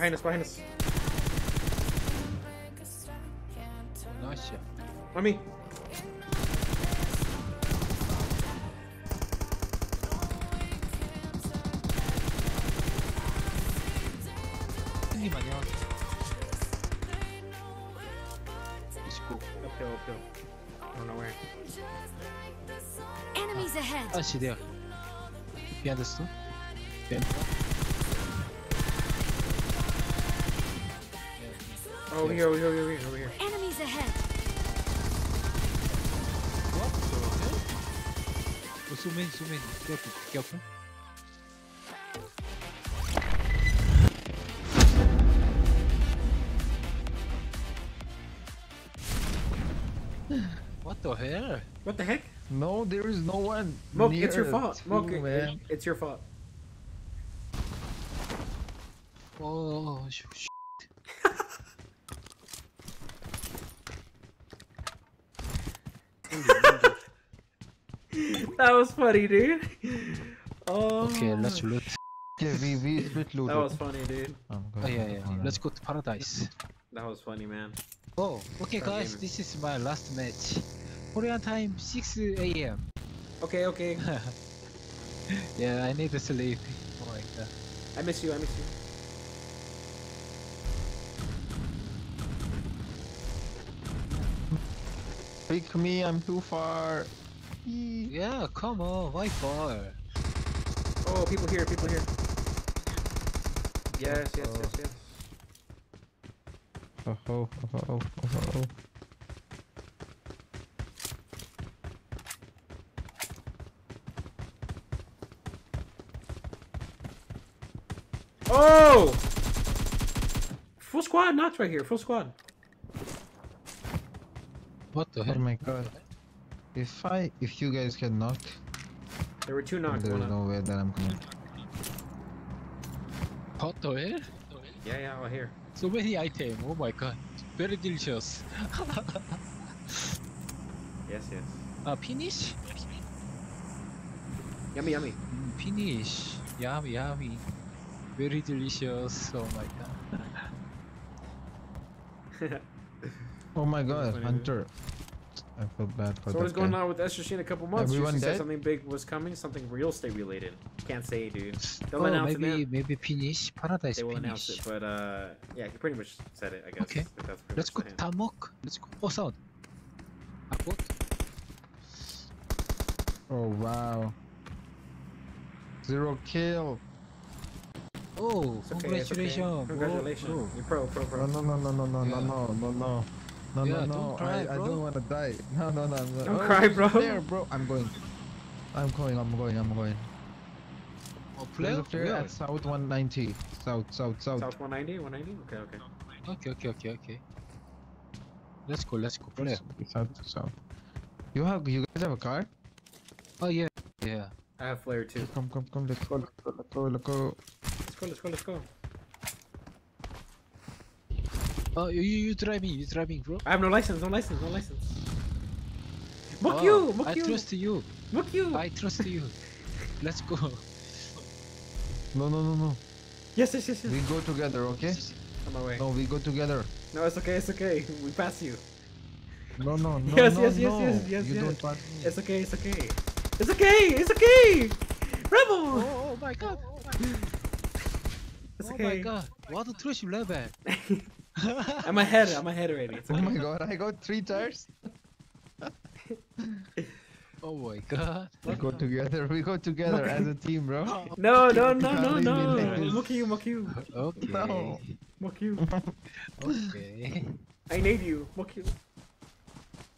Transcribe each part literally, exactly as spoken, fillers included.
behind us, behind us. Nice, yeah. On me. Ah, c'est derrière. Viens de ça. Viens. Oh, here, over here, over here, over here. Enemies ahead. What? Au sommet, au sommet. Cap, cap. What the hell? What the heck? No, there is no one. Moke, it's your fault. Moke, man. It's your fault. Oh, shit. That was funny, dude. Oh. Okay, let's loot. Yeah, we, we split loot. That was funny, dude. Oh, oh yeah, yeah. Let's go to paradise. That was funny, man. Oh, okay, guys. This is my last match. Korean time six A M Okay, okay. Yeah, I need to sleep. Oh my god. I miss you, I miss you. Pick me, I'm too far. Yeah, come on, why far? Oh, people here, people here. Yes, yes, yes, yes. Oh, oh, oh, oh, oh, oh. Oh! Full squad knocked right here, full squad. What the hell? Oh my god. If I, if you guys can knock. There were two knocks. There's no way that I'm coming. What the hell? Yeah, yeah, right here. So many items, oh my god. Very delicious. Yes, yes. Uh, finish? Yummy, yummy. Mm, finish. Yummy, yummy. Very delicious, oh my god. Oh my god, Hunter. I feel bad for that. So what is going on with Esther? She in a couple months, everyone said something big was coming, something real estate related. Can't say, dude. They'll oh, announce maybe, it maybe finish, paradise They will finish. Announce it, but uh, yeah, he pretty much said it, I guess. Okay, that's let's go to Tamok. Let's go. Oh, sound. Oh, wow. Zero kill. Oh, it's congratulations. Okay, okay. Congratulations. Bro, bro. You're pro, pro, pro. No, no, no, no, no, yeah. no, no, no, no. No, yeah, no, no. Don't cry, I, bro. I don't want to die. No, no, no. no. Don't oh, cry, bro. There, bro. I'm going. I'm going, I'm going, I'm going. Oh, play up there at South one ninety. South, South, South. South one ninety? one ninety? Okay, okay. Okay, okay, okay, okay. Let's go, let's go. Play. South to South. You, have, you guys have a car? Oh, yeah. Yeah. I have flare too. Come, come, come. Let's go, let's go, let's go. Let's go. Let's go, let's go, let's go. Oh, you, you driving, you driving, bro. I have no license, no license, no license. Mook oh, you, Mook I you. I trust you. Mook you. I trust you. Let's go. No, no, no, no. Yes, yes, yes, yes. We go together, okay? Come away. No, we go together. No, it's okay, it's okay. We pass you. No, no, no, yes, no, yes, no. Yes, yes, yes, you yes. don't pass me. It's okay, it's okay. It's okay, it's okay. Rebel. Oh, oh my god. Oh, my god. It's okay. Oh my god, what a trash level. I'm ahead, I'm ahead already. It's okay. Oh my god, I got three tires. Oh my god. We go together, we go together as a team, bro. No, no, no, no, no. Mock you, mock you. Okay. No. Mock you. Okay. I need you, mock you.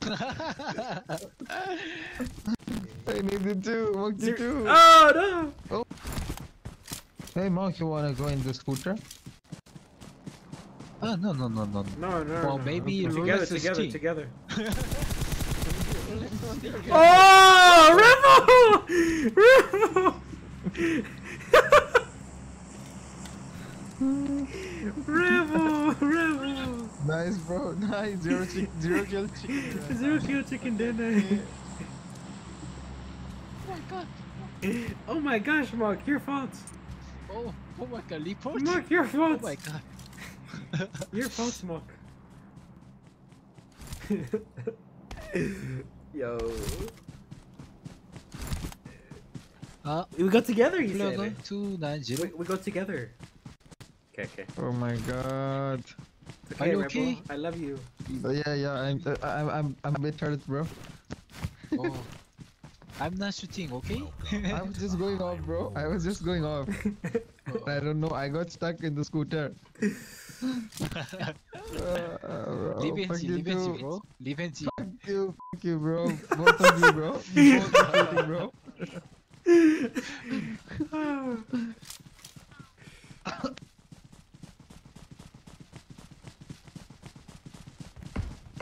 I need you too, mock you too. Oh no! Oh. Hey, Mark, you wanna go in the scooter? Ah, oh, no, no, no, no. No, no. Well, no, maybe no. Together, together, together. Oh, Rebel! Rebel! Rebel! Rebel! Nice, bro. Nice. Zero, chick zero kill chicken. Right? Zero kill chicken dinner. Yeah. Oh my god. Oh my gosh, Mark, your fault. Oh, oh my god, Leaport? Mark, your fault! Oh my god. You're a phone smoke. Yo. Uh, we got together, you said. two nine zero. We, we got together. Okay, okay. Oh my god. Okay, are you Rebel, okay? I love you. Oh, yeah, yeah. I'm, uh, I'm, I'm, I'm a bit hurt, bro. Oh. I'm not shooting, okay? I was just going off, bro. I was just going off. I don't know. I got stuck in the scooter. uh, leave it, leave it, bro. Leave it. Fuck you, fuck you, bro. Both of you, bro. Both of you, bro.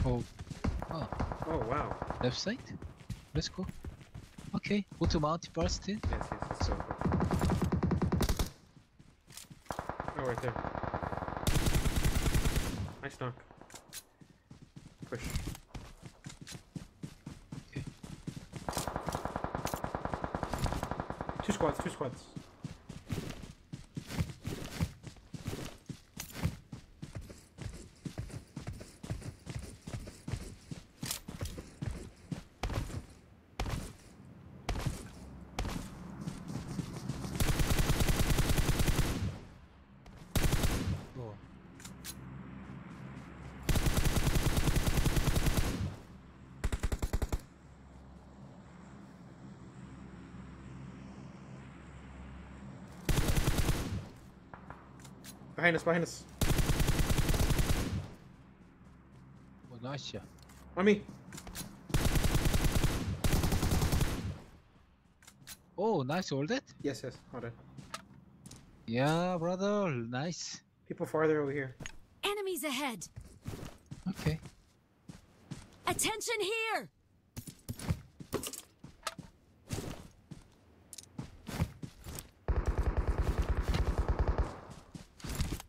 Oh. Oh. Oh, wow. Left side? Let's go. Okay, go to Mount first. Yes, yes, it's so cool. Oh, right there. Nice knock. Push. Okay. Two squads, two squads. Behind us, behind us. Oh, nice, yeah. On me. Oh, nice, hold it? Yes, yes, hold it. Yeah, brother, nice. People farther over here. Enemies ahead. Okay. Attention here!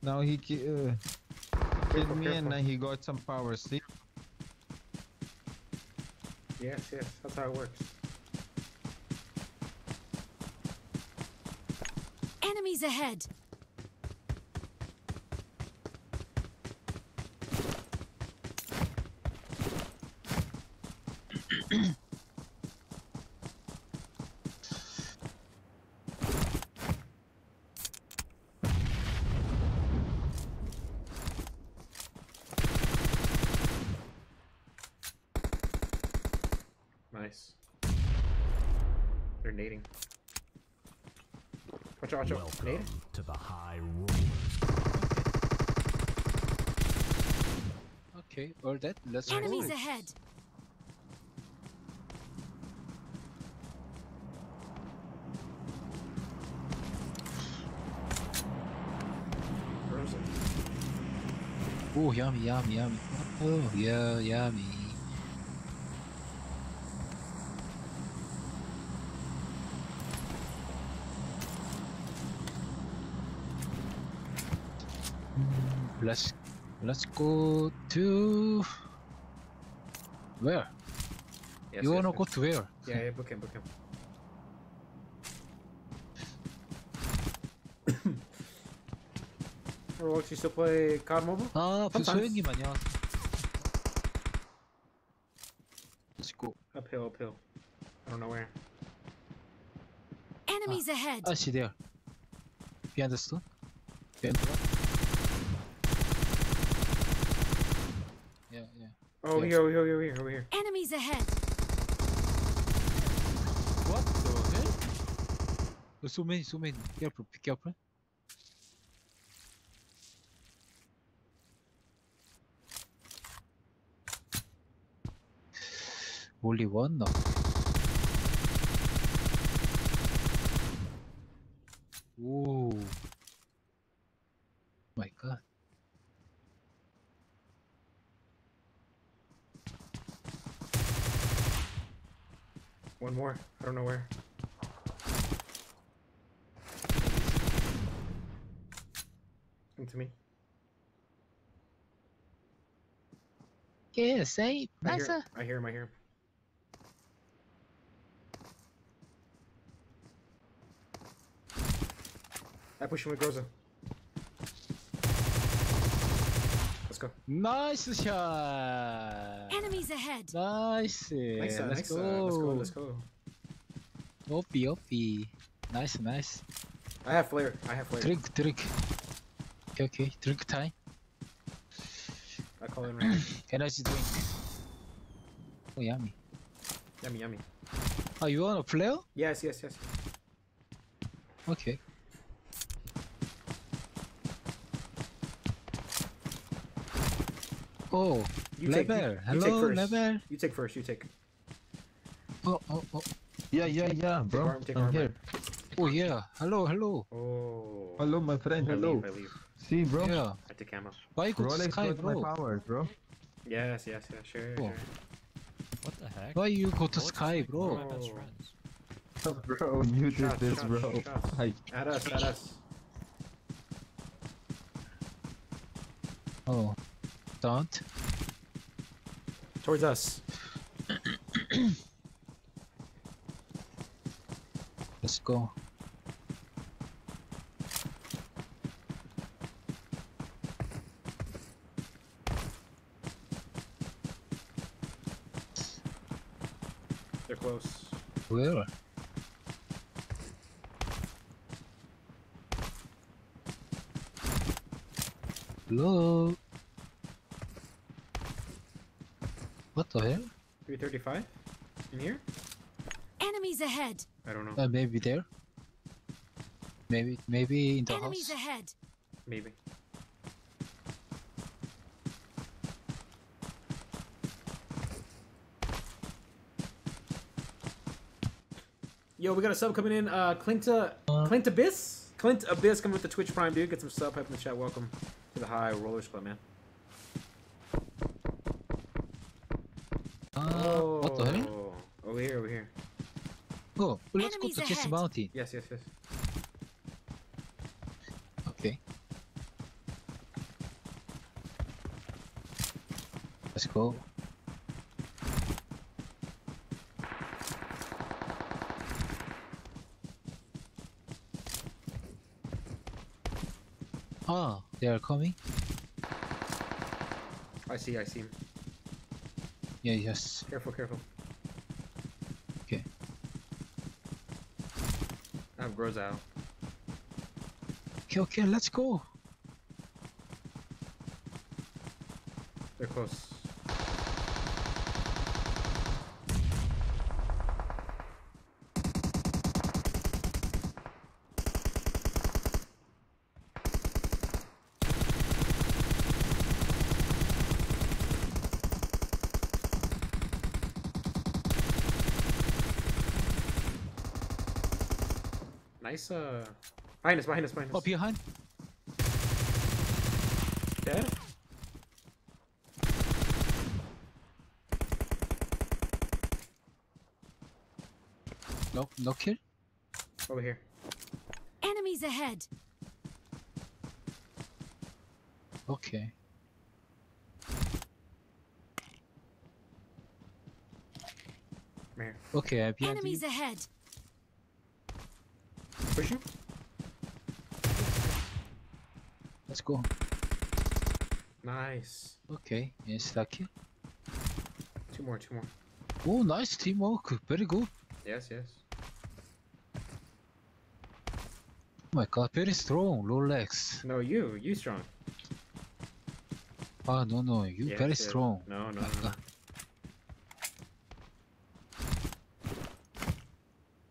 Now he uh, killed me and uh, he got some power, see? Yes, yes, that's how it works. Enemies ahead! Nice. They're nading. Watch out, watch out. Nading? To the high rollers. Okay, all that. Let's Enemies roll. Ahead. Oh, yummy, yummy, yummy. Oh, yeah, yummy. Let's let's go to where? Yes, you yes, wanna yes. go to where? Yeah, yeah, book him, book him. Rolex, you still play C O D Mobile? Ah, uh, let's go. Uphill, uphill. I don't know where. Enemies ah. ahead. I see there. You understand? You understand? Yeah, yeah. Oh, yeah. Here, over here, over here, over here. Enemies ahead! What the hell? There's so many, so many. Careful, be careful. Only one now. Whoa. My god. One more. I don't know where. Come to me. Yeah, say, I hear him. I hear him. I hear him. I push him with Groza. go. Nice shot. Enemies ahead. Nice. Nice. Let's, nice go. Let's go. Let's go. O P, O P. Nice, nice. I have flare. I have flare. Trick, trick. Okay, okay. Drink time. I call in right. Energy drink. Oh, yummy. Yummy, yummy. Oh, you want a flare? Yes, yes, yes. Okay. Oh, you level. Take, you, hello, you take level. You take first. You take. Oh, oh, oh. Yeah, yeah, yeah, bro. Arm, I'm arm, here. Right. Oh, yeah. Hello, hello. Oh. Hello, my friend. I hello. Leave, leave. See, bro. Yeah. At the camera. Why could Rolex sky, bro? My power, bro? Yes, yes, yeah, sure, oh. sure. What the heck? Why you go to what sky, bro? My best friends. Oh, bro, you shots, did this, shots, bro. Shots. I... At us, at us. Oh. Don't. Towards us. Let's go. They're close. Where? Hello? What the hell? three thirty-five? In here? Enemies ahead! I don't know. Uh, maybe there? Maybe, maybe in the enemies house? Enemies ahead! Maybe. Yo, we got a sub coming in. Uh, Clint, uh, uh, Clint Abyss? Clint Abyss coming with the Twitch Prime, dude. Get some sub hype in the chat. Welcome to the High Rollers Club, man. Here, over here. Oh, let's enemies go to this mountain. Yes, yes, yes. Okay. Let's go. Ah, they are coming. I see, I see him. Yeah, yes. Careful, careful. I have Groza out. Okay, okay, let's go. They're close. Nice, uh... Behind us, behind us, behind us. Up behind. Dead? No, no kill? Over here. Enemies ahead! Okay. Here. Okay, I behind enemies you. Ahead! Push you. Let's go. Nice. Okay, yes, lucky. Two more, two more. Oh, nice teamwork. Very good. Yes, yes. Oh my god, very strong, Rolex. No, you, you strong. Ah, no, no, you yes, very yes. strong. No, no, no.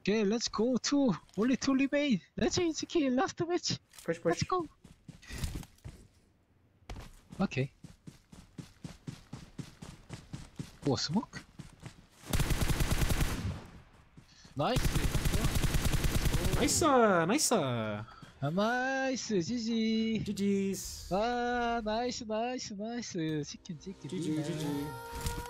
Okay, let's go. Two, only two remain. Let's kill last match. Push, push. Let's go. Okay. Oh, smoke. Nice. Nice, uh, nice, uh. Nice, G G. G G's. Ah, nice, nice, nice. Chicken, chicken. G G, G G.